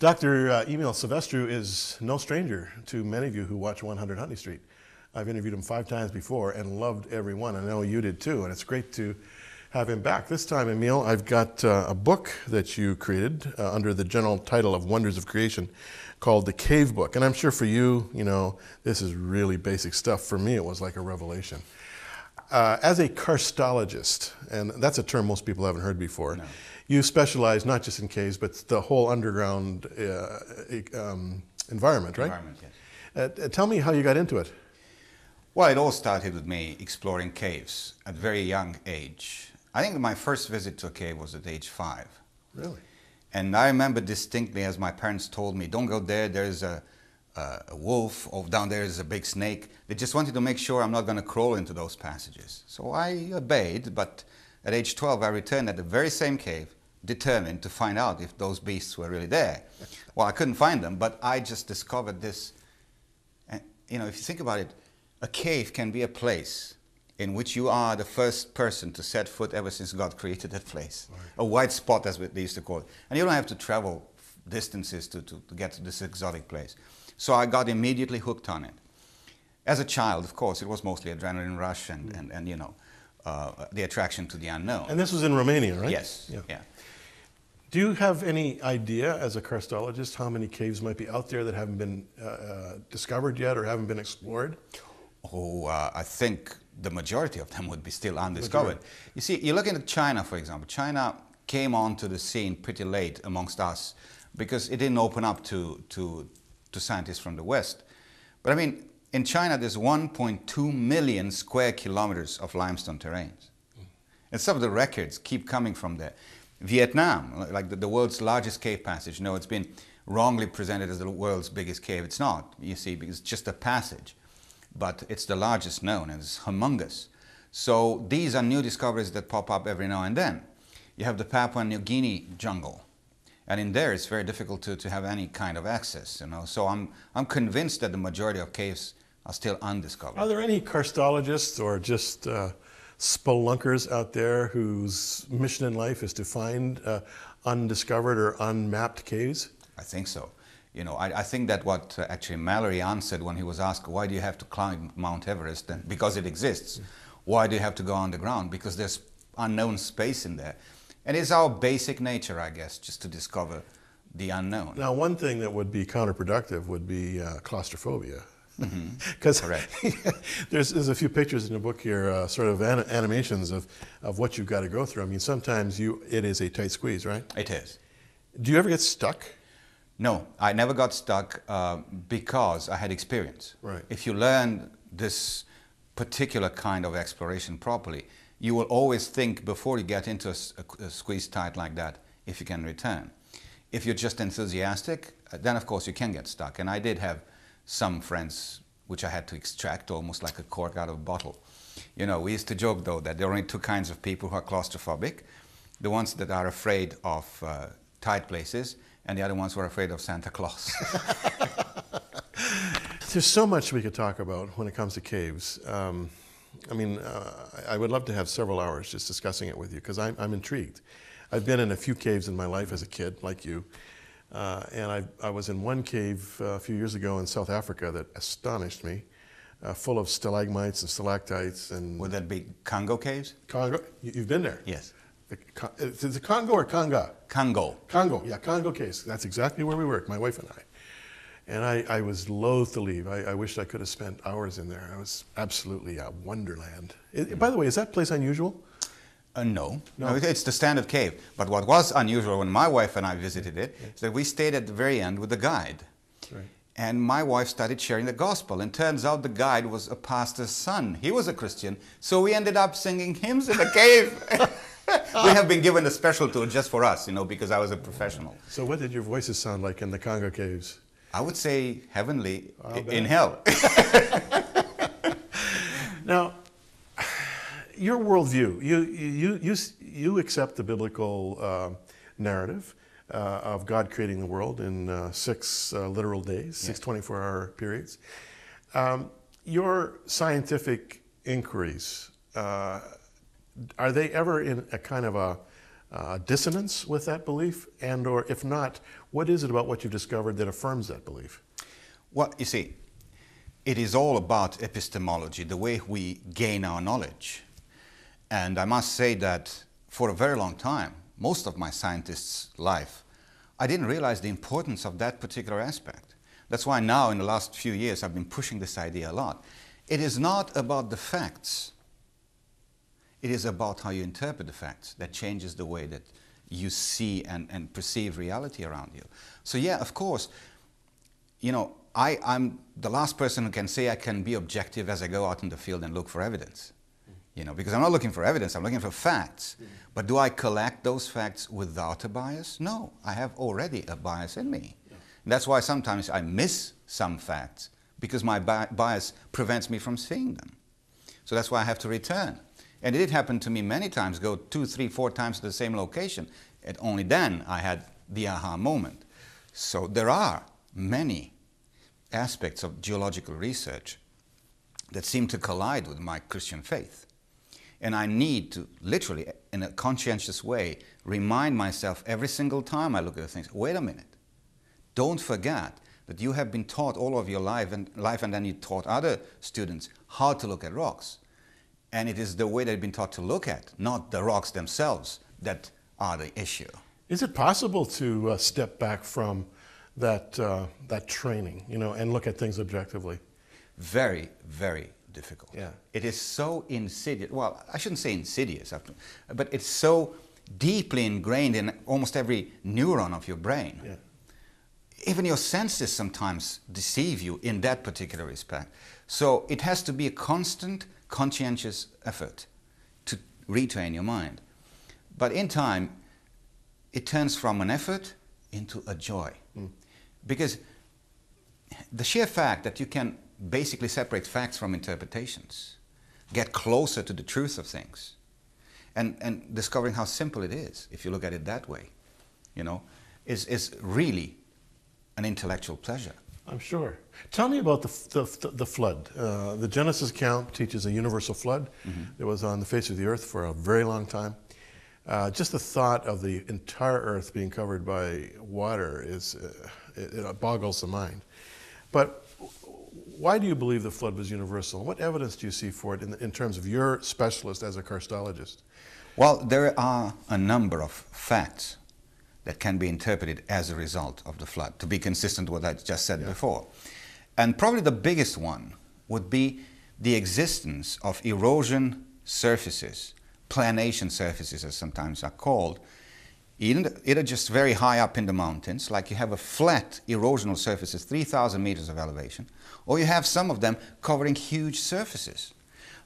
Dr. Emil Silvestru is no stranger to many of you who watch 100 Huntley Street. I've interviewed him 5 times before and loved every one. I know you did too, and it's great to have him back. This time, Emil, I've got a book that you created under the general title of Wonders of Creation called The Cave Book. And I'm sure for you, you know, this is really basic stuff. For me, it was like a revelation. As a karstologist, and that's a term most people haven't heard before, no. You specialize not just in caves, but the whole underground environment, right? Environment, yes. Tell me how you got into it. Well, it all started with me exploring caves at a very young age. I think my first visit to a cave was at age 5. Really? And I remember distinctly as my parents told me, don't go there, there's a wolf, or down there is a big snake. They just wanted to make sure I'm not going to crawl into those passages. So I obeyed, but at age 12 I returned at the very same cave, determined to find out if those beasts were really there. Well, I couldn't find them, but I just discovered this. And, you know, if you think about it, a cave can be a place in which you are the first person to set foot ever since God created that place. Right. A white spot, as they used to call it. And you don't have to travel distances to get to this exotic place. So I got immediately hooked on it. As a child, of course, it was mostly adrenaline rush and, you know, the attraction to the unknown. And this was in Romania, right? Yes, yeah. Do you have any idea, as a karstologist, how many caves might be out there that haven't been discovered yet or haven't been explored? Oh, I think the majority of them would be still undiscovered. You see, you're looking at China, for example. China came onto the scene pretty late amongst us because it didn't open up to scientists from the West. But I mean, in China, there's 1.2 million square kilometers of limestone terrains. And some of the records keep coming from there. Vietnam, like the world's largest cave passage. You know, it's been wrongly presented as the world's biggest cave. It's not, you see, because it's just a passage. But it's the largest known and it's humongous. So these are new discoveries that pop up every now and then. You have the Papua New Guinea jungle, and in there it's very difficult to have any kind of access, you know. So I'm convinced that the majority of caves are still undiscovered. Are there any karstologists or just spelunkers out there whose mission in life is to find undiscovered or unmapped caves? I think so. You know, I think that what actually Mallory answered when he was asked, why do you have to climb Mount Everest? And because it exists. Yeah. Why do you have to go underground? Because there's unknown space in there. And it's our basic nature, I guess, just to discover the unknown. Now, one thing that would be counterproductive would be claustrophobia. Because there's a few pictures in the book here, sort of animations of what you've got to go through. I mean, sometimes it is a tight squeeze, right? It is. Do you ever get stuck? No, I never got stuck because I had experience. Right. If you learn this particular kind of exploration properly, you will always think before you get into a squeeze tight like that, if you can return. If you're just enthusiastic, then of course you can get stuck. And I did have some friends which I had to extract almost like a cork out of a bottle. You know, we used to joke though that there are only 2 kinds of people who are claustrophobic. The ones that are afraid of tight places, and the other ones were afraid of Santa Claus. There's so much we could talk about when it comes to caves. I mean, I would love to have several hours just discussing it with you because I'm intrigued. I've been in a few caves in my life as a kid, like you, and I was in one cave a few years ago in South Africa that astonished me, full of stalagmites and stalactites. And would that be Congo caves? Congo, you've been there? Yes. Is it Congo or Kanga? Congo. Congo, yeah, Congo case. That's exactly where we worked, my wife and I. And I was loath to leave. I wished I could have spent hours in there. I was absolutely a wonderland. By the way, is that place unusual? No, it's the standard cave. But what was unusual when my wife and I visited it is that we stayed at the very end with the guide. Right. And my wife started sharing the gospel, and turns out the guide was a pastor's son. He was a Christian, so we ended up singing hymns in the cave. We have been given a special tour just for us, you know, because I was a professional. So what did your voices sound like in the Congo caves? I would say heavenly, in hell. Now, your worldview, you accept the biblical narrative of God creating the world in 6 literal days, 6 24-hour periods. Your scientific inquiries, are they ever in a kind of dissonance with that belief? And or if not, what is it about what you've discovered that affirms that belief? Well, you see, it is all about epistemology, the way we gain our knowledge. And I must say that for a very long time, most of my scientist's life, I didn't realize the importance of that particular aspect. That's why now in the last few years I've been pushing this idea a lot. It is not about the facts. It is about how you interpret the facts that changes the way that you see and perceive reality around you. So yeah, of course, you know, I'm the last person who can say I can be objective as I go out in the field and look for evidence. You know, because I'm not looking for evidence, I'm looking for facts. But do I collect those facts without a bias? No, I have already a bias in me. And that's why sometimes I miss some facts, because my bias prevents me from seeing them. So that's why I have to return. And it did happen to me many times, go 2, 3, 4 times to the same location, and only then I had the aha moment. So there are many aspects of geological research that seem to collide with my Christian faith. And I need to literally, in a conscientious way, remind myself every single time I look at the things, wait a minute, don't forget that you have been taught all of your life and then you taught other students how to look at rocks. And it is the way they've been taught to look at, not the rocks themselves, that are the issue. Is it possible to step back from that training, you know, and look at things objectively? Very, very difficult. Yeah. It is so insidious. Well, I shouldn't say insidious, but it's so deeply ingrained in almost every neuron of your brain. Yeah. Even your senses sometimes deceive you in that particular respect. So it has to be a constant, conscientious effort to retrain your mind. But in time, it turns from an effort into a joy. Mm. Because the sheer fact that you can basically separate facts from interpretations, get closer to the truth of things, and discovering how simple it is, if you look at it that way, you know, is really an intellectual pleasure. I'm sure. Tell me about the flood. The Genesis account teaches a universal flood. Mm-hmm. That was on the face of the earth for a very long time. Just the thought of the entire earth being covered by water is, it boggles the mind. But why do you believe the flood was universal? What evidence do you see for it in terms of your specialist as a karstologist? Well, there are a number of facts that can be interpreted as a result of the flood, to be consistent with what I just said before. And probably the biggest one would be the existence of erosion surfaces, planation surfaces as sometimes are called, either just very high up in the mountains, like you have a flat erosional surface at 3,000 meters of elevation, or you have some of them covering huge surfaces.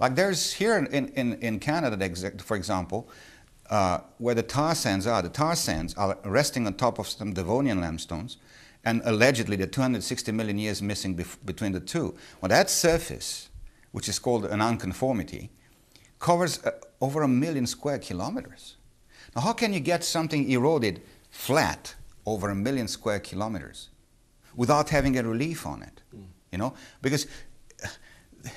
Like there's here in Canada, for example, where the tar sands are. The tar sands are resting on top of some Devonian limestones, and allegedly there are 260 million years missing between the two. Well, that surface, which is called an unconformity, covers over 1 million square kilometers. Now, how can you get something eroded flat over 1 million square kilometers without having a relief on it? Mm. You know, because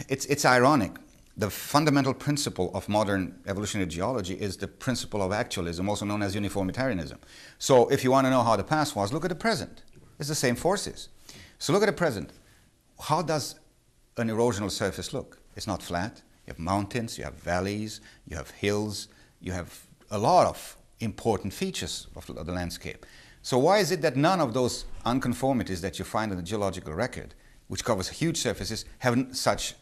it's ironic. The fundamental principle of modern evolutionary geology is the principle of actualism, also known as uniformitarianism. So if you want to know how the past was, look at the present. It's the same forces. So look at the present. How does an erosional surface look? It's not flat. You have mountains, you have valleys, you have hills, you have a lot of important features of the landscape. So why is it that none of those unconformities that you find in the geological record, which covers huge surfaces, have such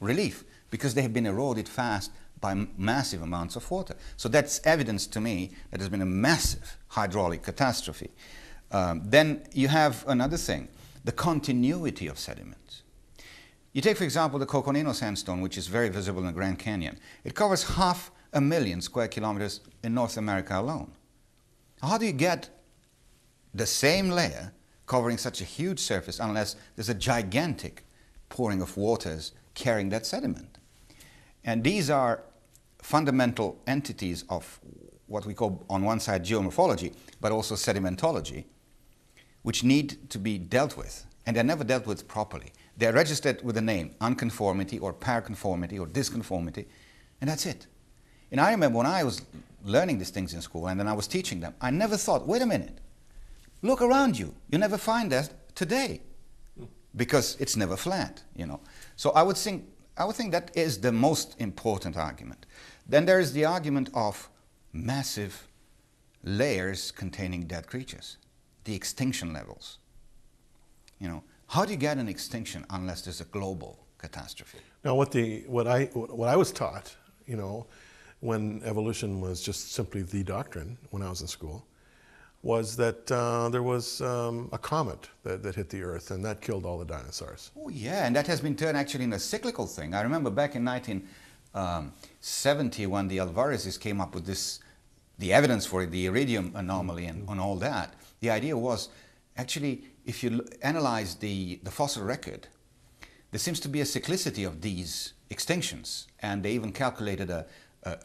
relief? Because they have been eroded fast by massive amounts of water. So that's evidence to me that there's been a massive hydraulic catastrophe. Then you have another thing, the continuity of sediments. You take, for example, the Coconino Sandstone, which is very visible in the Grand Canyon. It covers half a million square kilometers in North America alone. How do you get the same layer covering such a huge surface unless there's a gigantic pouring of waters carrying that sediment? And these are fundamental entities of what we call, on one side, geomorphology, but also sedimentology, which need to be dealt with. And they're never dealt with properly. They're registered with a name, unconformity or paraconformity or disconformity, and that's it. And I remember when I was learning these things in school and then I was teaching them, I never thought, wait a minute, look around you. You never find that today because it's never flat, you know. So I would think that is the most important argument. Then there is the argument of massive layers containing dead creatures, the extinction levels. You know, how do you get an extinction unless there's a global catastrophe? Now, what I was taught, you know, when evolution was just simply the doctrine when I was in school, was that there was a comet that hit the Earth and that killed all the dinosaurs. Oh yeah, and that has been turned actually into a cyclical thing. I remember back in 1970 when the Alvarezes came up with this, the evidence for the iridium anomaly and all that. The idea was actually if you analyze the fossil record, there seems to be a cyclicity of these extinctions, and they even calculated a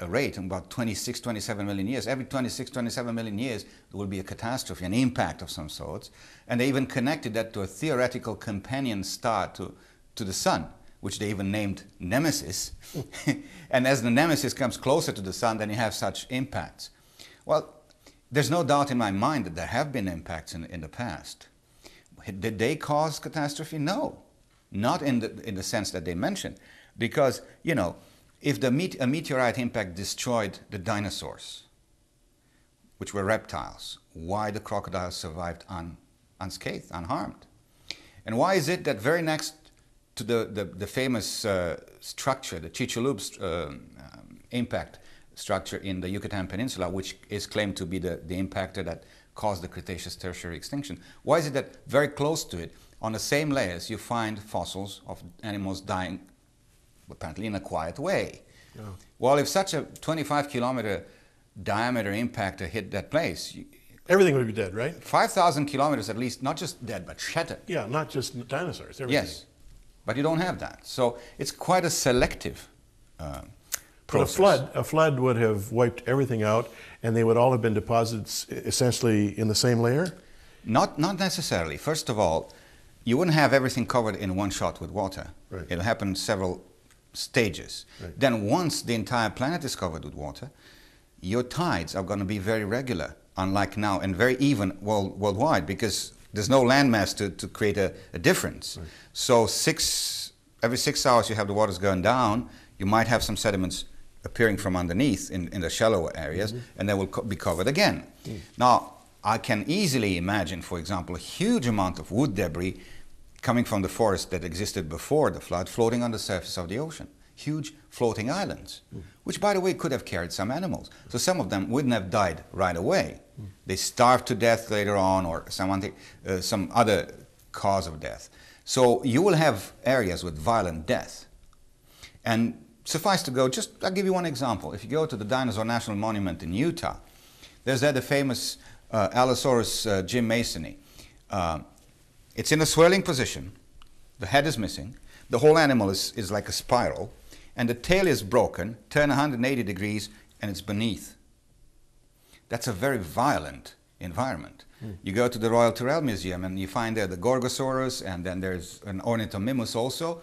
rate in about 26, 27 million years. Every 26, 27 million years, there will be a catastrophe, an impact of some sorts. And they even connected that to a theoretical companion star to the sun, which they even named Nemesis. And as the Nemesis comes closer to the sun, then you have such impacts. Well, there's no doubt in my mind that there have been impacts in the past. Did they cause catastrophe? No, not in the sense that they mentioned, because, you know, if a meteorite impact destroyed the dinosaurs, which were reptiles, why the crocodiles survived unscathed, unharmed? And why is it that very next to the famous structure, the Chicxulub impact structure in the Yucatan Peninsula, which is claimed to be the impactor that caused the Cretaceous tertiary extinction, why is it that very close to it, on the same layers, you find fossils of animals dying apparently in a quiet way? Yeah. Well, if such a 25-kilometer diameter impactor hit that place, everything would be dead, right? 5,000 kilometers at least, not just dead, but shattered. Yeah, not just dinosaurs, everything. Yes, but you don't have that. So it's quite a selective process. But a flood would have wiped everything out, and they would all have been deposits essentially in the same layer? Not necessarily. First of all, you wouldn't have everything covered in one shot with water. Right. It'll happen in several stages. Right. Then once the entire planet is covered with water, your tides are going to be very regular, unlike now, and very even worldwide, because there's no landmass to create a difference. Right. So every six hours you have the waters going down, you might have some sediments appearing from underneath in the shallower areas, and they will be covered again. Mm. Now, I can easily imagine, for example, a huge amount of wood debris coming from the forest that existed before the flood, floating on the surface of the ocean. Huge floating islands, which, by the way, could have carried some animals. So some of them wouldn't have died right away. They starved to death later on, or some other cause of death. So you will have areas with violent death. And suffice to go, just I'll give you one example. If you go to the Dinosaur National Monument in Utah, there's there the famous Allosaurus Jim Masoni. It's in a swirling position, the head is missing, the whole animal is like a spiral, and the tail is broken, turn 180 degrees, and it's beneath. That's a very violent environment. Mm. You go to the Royal Tyrrell Museum and you find there the Gorgosaurus, and then there's an Ornithomimus also,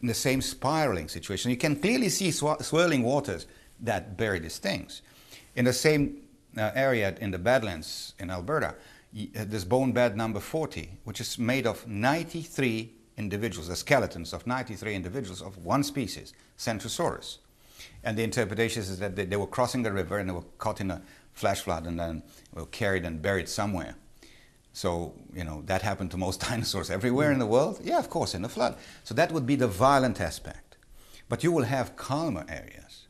in the same spiraling situation. You can clearly see swirling waters that bury these things. In the same area in the Badlands in Alberta, this bone bed number 40, which is made of 93 individuals, the skeletons of 93 individuals of one species, Centrosaurus. And the interpretation is that they were crossing the river and they were caught in a flash flood and then were carried and buried somewhere. So, you know, that happened to most dinosaurs everywhere in the world. Yeah, of course, in the flood. So that would be the violent aspect. But you will have calmer areas.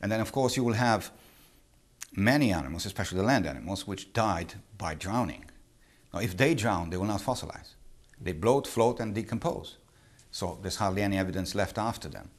And then, of course, you will have many animals, especially the land animals, which died by drowning. Now, if they drown, they will not fossilize. They bloat, float, and decompose. So there's hardly any evidence left after them.